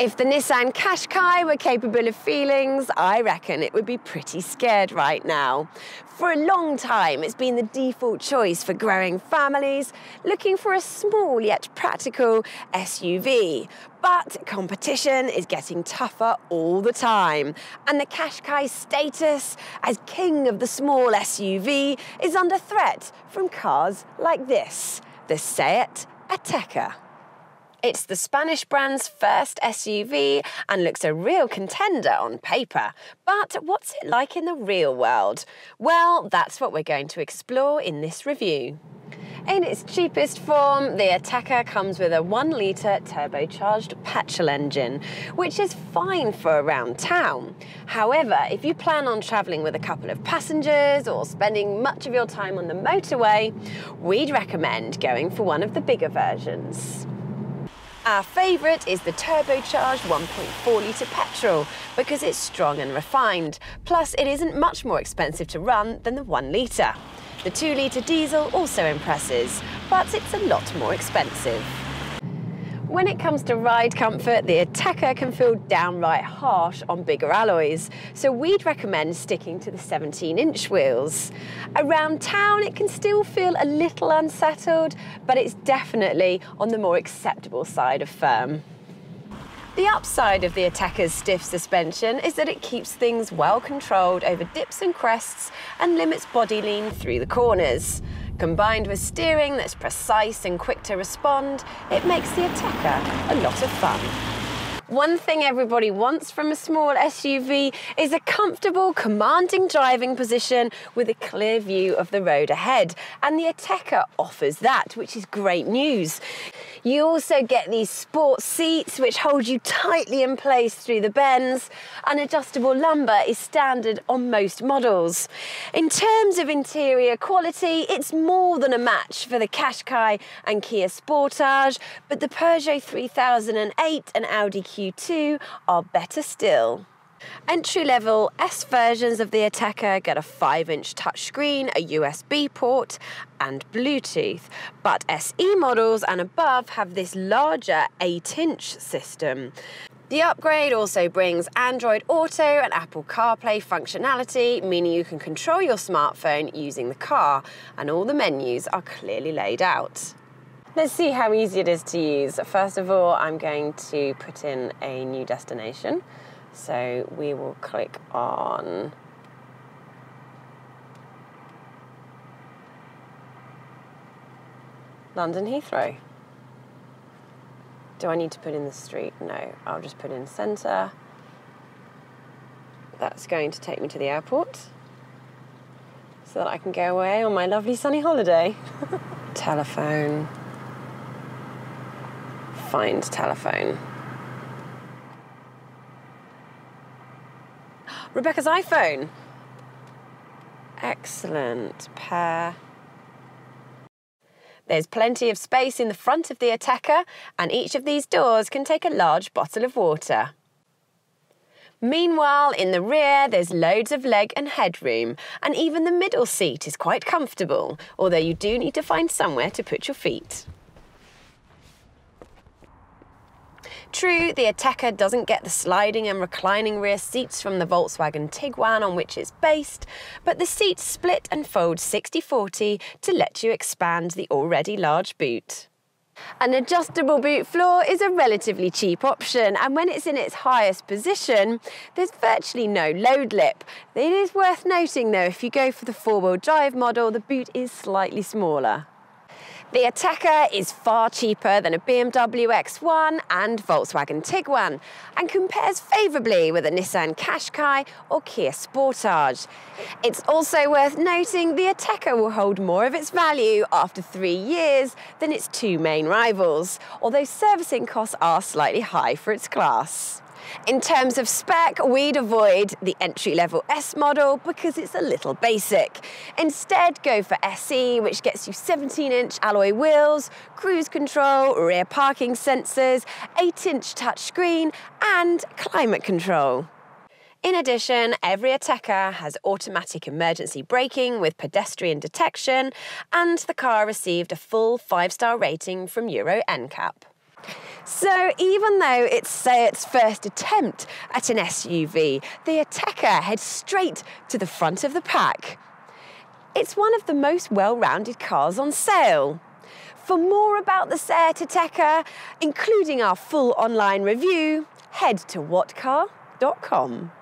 If the Nissan Qashqai were capable of feelings, I reckon it would be pretty scared right now. For a long time, it's been the default choice for growing families looking for a small yet practical SUV. But competition is getting tougher all the time, and the Qashqai's status as king of the small SUV is under threat from cars like this, the Seat Ateca. It's the Spanish brand's first SUV and looks a real contender on paper. But what's it like in the real world? Well, that's what we're going to explore in this review. In its cheapest form, the Ateca comes with a 1-litre turbocharged petrol engine, which is fine for around town. However, if you plan on travelling with a couple of passengers or spending much of your time on the motorway, we'd recommend going for one of the bigger versions. Our favourite is the turbocharged 1.4-litre petrol because it's strong and refined, plus it isn't much more expensive to run than the 1-litre. The 2-litre diesel also impresses, but it's a lot more expensive. When it comes to ride comfort, the Ateca can feel downright harsh on bigger alloys, so we'd recommend sticking to the 17-inch wheels. Around town, it can still feel a little unsettled, but it's definitely on the more acceptable side of firm. The upside of the Ateca's stiff suspension is that it keeps things well controlled over dips and crests and limits body lean through the corners. Combined with steering that's precise and quick to respond, it makes the Ateca a lot of fun. One thing everybody wants from a small SUV is a comfortable, commanding driving position with a clear view of the road ahead, and the Ateca offers that, which is great news. You also get these sport seats which hold you tightly in place through the bends, and adjustable lumbar is standard on most models. In terms of interior quality, it's more than a match for the Qashqai and Kia Sportage, but the Peugeot 3008 and Audi Q are better still. Entry-level S versions of the Ateca get a 5-inch touchscreen, a USB port and Bluetooth, but SE models and above have this larger 8-inch system. The upgrade also brings Android Auto and Apple CarPlay functionality, meaning you can control your smartphone using the car, and all the menus are clearly laid out. Let's see how easy it is to use. First of all, I'm going to put in a new destination. So we will click on London Heathrow. Do I need to put in the street? No, I'll just put in centre. That's going to take me to the airport so that I can go away on my lovely sunny holiday. Telephone. Find telephone. Rebecca's iPhone. Excellent. Pair. There's plenty of space in the front of the Ateca, and each of these doors can take a large bottle of water. Meanwhile, in the rear, there's loads of leg and headroom, and even the middle seat is quite comfortable, although you do need to find somewhere to put your feet. True, the Ateca doesn't get the sliding and reclining rear seats from the Volkswagen Tiguan on which it's based, but the seats split and fold 60-40 to let you expand the already large boot. An adjustable boot floor is a relatively cheap option, and when it's in its highest position, there's virtually no load lip. It is worth noting though, if you go for the 4-wheel drive model, the boot is slightly smaller. The Ateca is far cheaper than a BMW X1 and Volkswagen Tiguan, and compares favourably with a Nissan Qashqai or Kia Sportage. It's also worth noting the Ateca will hold more of its value after 3 years than its two main rivals, although servicing costs are slightly high for its class. In terms of spec, we'd avoid the entry-level S model because it's a little basic. Instead, go for SE, which gets you 17-inch alloy wheels, cruise control, rear parking sensors, 8-inch touchscreen, and climate control. In addition, every Ateca has automatic emergency braking with pedestrian detection, and the car received a full 5-star rating from Euro NCAP. So even though it's Seat's first attempt at an SUV, the Ateca heads straight to the front of the pack. It's one of the most well-rounded cars on sale. For more about the Seat Ateca, including our full online review, head to whatcar.com.